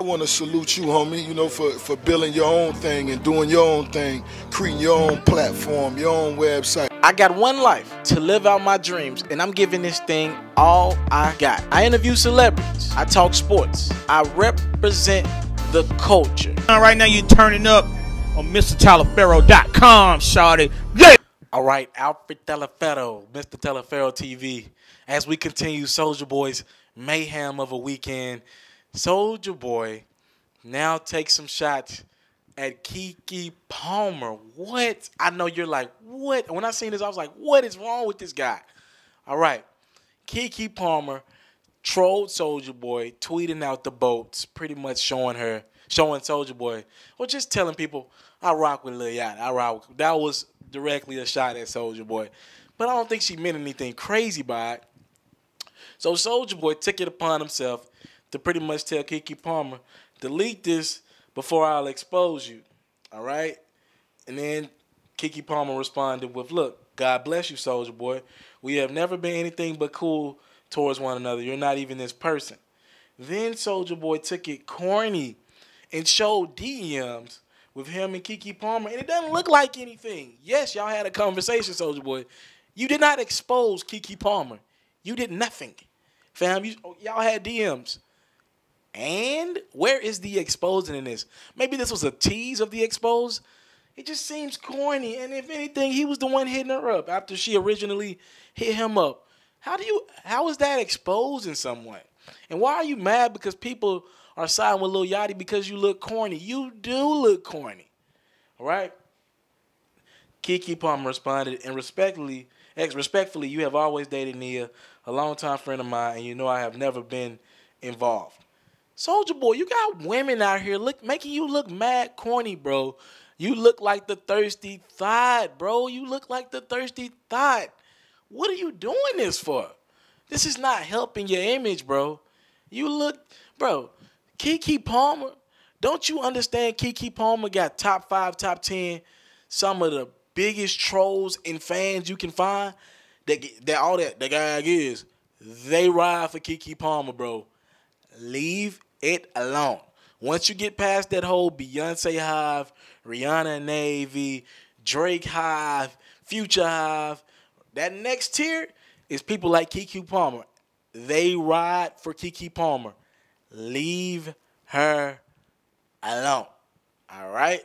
I want to salute you, homie, you know, for building your own thing and doing your own thing, creating your own platform, your own website. I got one life to live out my dreams, and I'm giving this thing all I got. I interview celebrities. I talk sports. I represent the culture. Right now, you're turning up on MrTaliaferro.com, shawty. Yeah. All right, Alfred Taliaferro, MrTaliaferro TV. As we continue Soulja Boy's mayhem of a weekend, Soulja Boy now takes some shots at Keke Palmer. What? I know you're like, what? When I seen this, I was like, what is wrong with this guy? All right, Keke Palmer trolled Soulja Boy, tweeting out the boats, pretty much showing Soulja Boy, or just telling people, I rock with Lil Yachty. I rock with. That was directly a shot at Soulja Boy, but I don't think she meant anything crazy by it. So Soulja Boy took it upon himself to pretty much tell Keke Palmer, delete this before I'll expose you, all right? And then Keke Palmer responded with, look, God bless you, Soulja Boy. We have never been anything but cool towards one another. You're not even this person. Then Soulja Boy took it corny and showed DMs with him and Keke Palmer, and it doesn't look like anything. Yes, y'all had a conversation, Soulja Boy. You did not expose Keke Palmer. You did nothing, fam. Y'all had DMs. And where is the exposing in this? Maybe this was a tease of the expose. It just seems corny. And if anything, he was the one hitting her up after she originally hit him up. How is that exposing someone? And why are you mad because people are siding with Lil Yachty because you look corny? You do look corny. All right? Keke Palmer responded, and respectfully, you have always dated Nia, a longtime friend of mine, and you know I have never been involved. Soulja Boy, you got women out here making you look mad corny, bro. You look like the thirsty thought, bro. You look like the thirsty thought. What are you doing this for? This is not helping your image, bro. You look, bro, Keke Palmer, don't you understand Keke Palmer got top 5, top 10, some of the biggest trolls and fans you can find? That guy is, they ride for Keke Palmer, bro. Leave it alone. Once you get past that whole Beyonce hive, Rihanna Navy, Drake hive, Future hive, that next tier is people like Keke Palmer. They ride for Keke Palmer. Leave her alone. All right?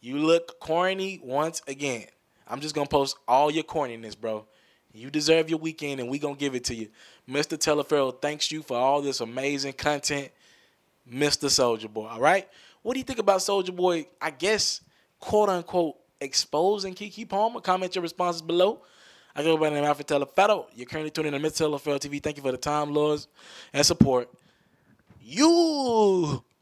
You look corny once again. I'm just going to post all your corniness, bro. You deserve your weekend, and we're going to give it to you. Mr. Taliaferro thanks you for all this amazing content, Mr. Soulja Boy, all right? What do you think about Soulja Boy, I guess, quote-unquote, exposing Keke Palmer? Comment your responses below. I go by the name Alfred Taliaferro. You're currently tuning in to Mr. Taliaferro TV. Thank you for the time, lords, and support.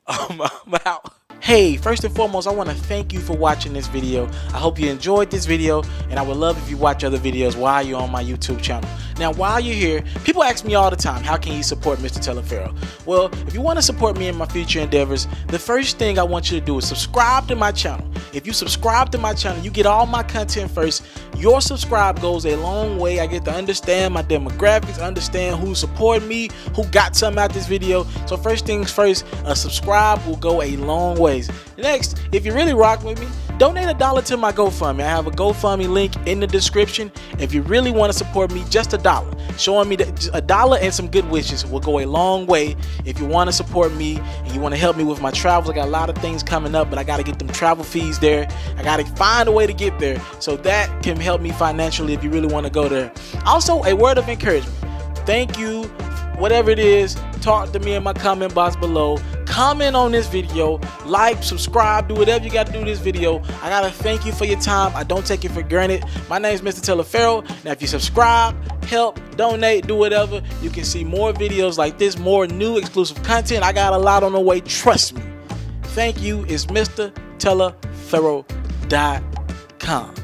I'm out. Hey, first and foremost, I want to thank you for watching this video. I hope you enjoyed this video, and I would love if you watch other videos while you're on my YouTube channel. Now, while you're here, people ask me all the time, how can you support Mr. Taliaferro? Well, if you want to support me in my future endeavors, the first thing I want you to do is subscribe to my channel. If you subscribe to my channel, you get all my content first. Your subscribe goes a long way. I get to understand my demographics, understand who supported me, who got something out this video. So first things first, a subscribe will go a long way. Next, if you really rock with me, donate $1 to my GoFundMe. I have a GoFundMe link in the description. If you really want to support me, just $1. Showing me that $1 and some good wishes will go a long way. If you want to support me and you want to help me with my travels, I got a lot of things coming up, but I got to get them travel fees there. I got to find a way to get there. So that can help me financially if you really want to go there. Also, a word of encouragement. Thank you. Whatever it is, talk to me in my comment box below. Comment on this video, like, subscribe, do whatever you got to do to this video. I got to thank you for your time. I don't take it for granted. My name is Mr. Taliaferro. Now, if you subscribe, help, donate, do whatever, you can see more videos like this, more new exclusive content. I got a lot on the way. Trust me. Thank you. It's MrTaliaferro.com.